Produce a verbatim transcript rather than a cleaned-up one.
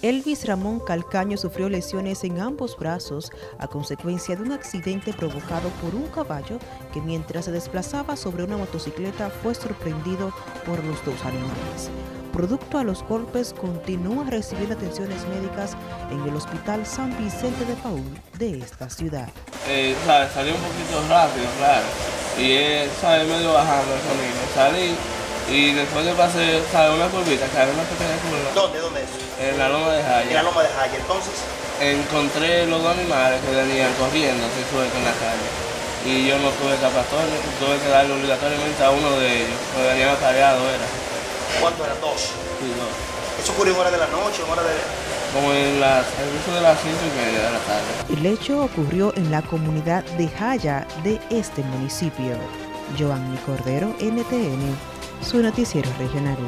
Elvis Ramón Calcaño sufrió lesiones en ambos brazos a consecuencia de un accidente provocado por un caballo que mientras se desplazaba sobre una motocicleta fue sorprendido por los dos animales. Producto a los golpes, continúa recibiendo atenciones médicas en el Hospital San Vicente de Paúl de esta ciudad. Eh, ¿sabes? Salí un poquito rápido, claro, y él sale medio bajando el camino. Salí y después le pasé, sale una curvita, sale una pequeña curva. ¿Dónde? ¿Dónde es? En la loma de Jaya. En la loma de Jaya, entonces. Encontré los dos animales que venían corriendo, se suelta en la calle. Y yo no tuve escapatoria, tuve que darle obligatoriamente a uno de ellos, porque venían atareados, era. ¿Cuántos eran? Dos. Sí, dos. ¿Eso ocurrió en hora de la noche, en hora de...? Como en las, eso de las cinco y media de la tarde. El hecho ocurrió en la comunidad de Jaya de este municipio. Joanny Cordero, M T N, su noticiero regional.